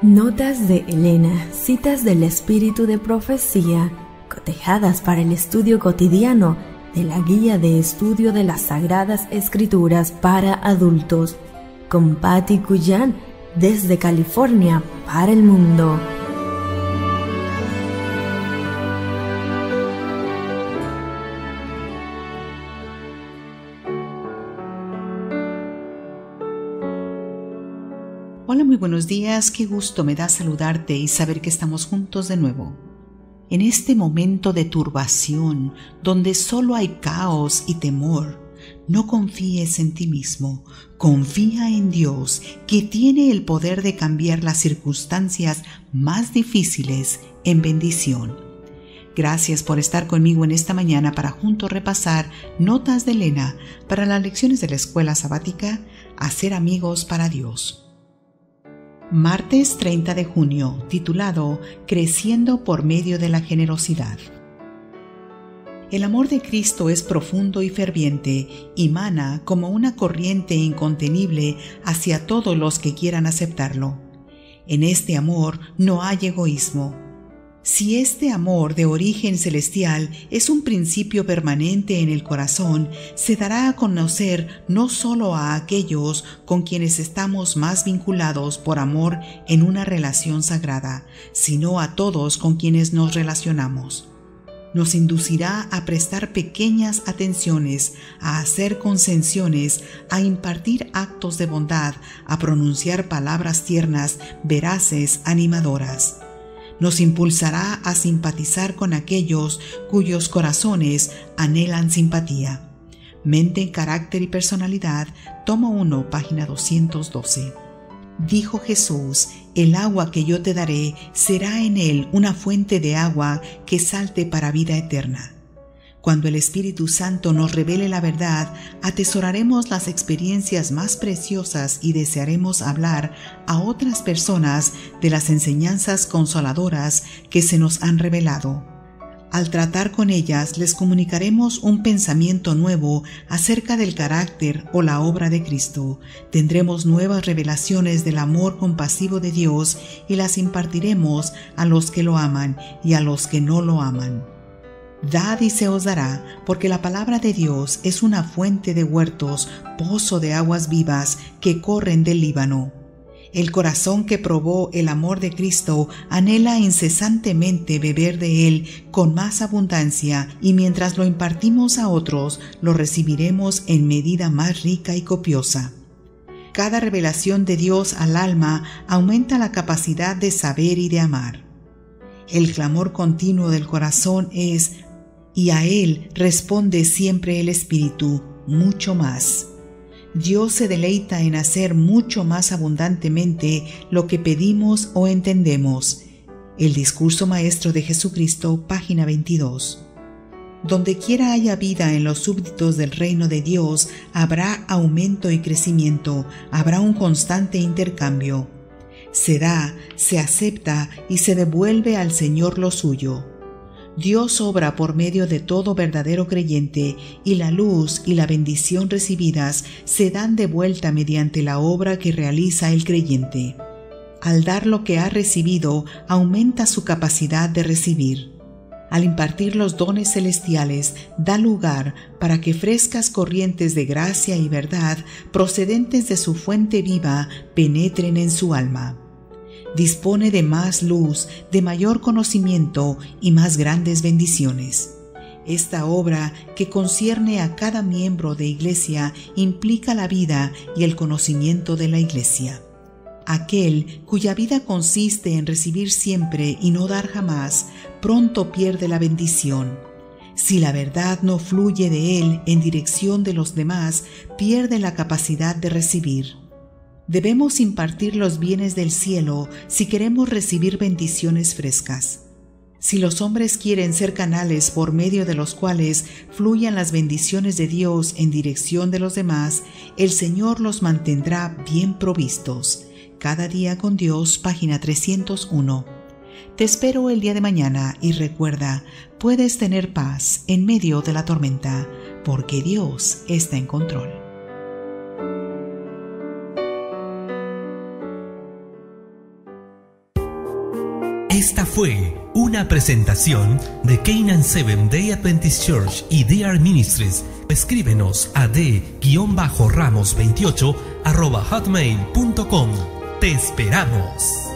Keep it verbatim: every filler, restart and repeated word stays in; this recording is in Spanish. Notas de Elena, citas del espíritu de profecía, cotejadas para el estudio cotidiano de la Guía de Estudio de las Sagradas Escrituras para Adultos, con Patty Kujan, desde California para el mundo. Hola, muy buenos días, qué gusto me da saludarte y saber que estamos juntos de nuevo. En este momento de turbación, donde solo hay caos y temor, no confíes en ti mismo, confía en Dios, que tiene el poder de cambiar las circunstancias más difíciles en bendición. Gracias por estar conmigo en esta mañana para juntos repasar Notas de Elena para las lecciones de la Escuela Sabática a Ser Amigos para Dios. Martes treinta de junio, titulado Creciendo por medio de la generosidad. El amor de Cristo es profundo y ferviente y mana como una corriente incontenible hacia todos los que quieran aceptarlo. En este amor no hay egoísmo. Si este amor de origen celestial es un principio permanente en el corazón, se dará a conocer no solo a aquellos con quienes estamos más vinculados por amor en una relación sagrada, sino a todos con quienes nos relacionamos. Nos inducirá a prestar pequeñas atenciones, a hacer concesiones, a impartir actos de bondad, a pronunciar palabras tiernas, veraces, animadoras. Nos impulsará a simpatizar con aquellos cuyos corazones anhelan simpatía. Mente, carácter y personalidad, tomo uno, página doscientos doce. Dijo Jesús: el agua que yo te daré será en él una fuente de agua que salte para vida eterna. Cuando el Espíritu Santo nos revele la verdad, atesoraremos las experiencias más preciosas y desearemos hablar a otras personas de las enseñanzas consoladoras que se nos han revelado. Al tratar con ellas, les comunicaremos un pensamiento nuevo acerca del carácter o la obra de Cristo. Tendremos nuevas revelaciones del amor compasivo de Dios y las impartiremos a los que lo aman y a los que no lo aman. Dad y se os dará, porque la palabra de Dios es una fuente de huertos, pozo de aguas vivas que corren del Líbano. El corazón que probó el amor de Cristo anhela incesantemente beber de él con más abundancia, y mientras lo impartimos a otros, lo recibiremos en medida más rica y copiosa. Cada revelación de Dios al alma aumenta la capacidad de saber y de amar. El clamor continuo del corazón es: y a él responde siempre el Espíritu, mucho más. Dios se deleita en hacer mucho más abundantemente lo que pedimos o entendemos. El Discurso Maestro de Jesucristo, página veintidós. Donde quiera haya vida en los súbditos del reino de Dios, habrá aumento y crecimiento, habrá un constante intercambio. Se da, se acepta y se devuelve al Señor lo suyo. Dios obra por medio de todo verdadero creyente, y la luz y la bendición recibidas se dan de vuelta mediante la obra que realiza el creyente. Al dar lo que ha recibido, aumenta su capacidad de recibir. Al impartir los dones celestiales, da lugar para que frescas corrientes de gracia y verdad, procedentes de su fuente viva, penetren en su alma. Dispone de más luz, de mayor conocimiento y más grandes bendiciones. Esta obra, que concierne a cada miembro de iglesia, implica la vida y el conocimiento de la iglesia. Aquel cuya vida consiste en recibir siempre y no dar jamás, pronto pierde la bendición. Si la verdad no fluye de él en dirección de los demás, pierde la capacidad de recibir. Debemos impartir los bienes del cielo si queremos recibir bendiciones frescas. Si los hombres quieren ser canales por medio de los cuales fluyan las bendiciones de Dios en dirección de los demás, el Señor los mantendrá bien provistos. Cada día con Dios, página trescientos uno. Te espero el día de mañana y recuerda, puedes tener paz en medio de la tormenta, porque Dios está en control. Esta fue una presentación de Canaan siete Day Adventist Church y D R Ministries. Escríbenos a d-ramos veintiocho arroba hotmail punto com. ¡Te esperamos!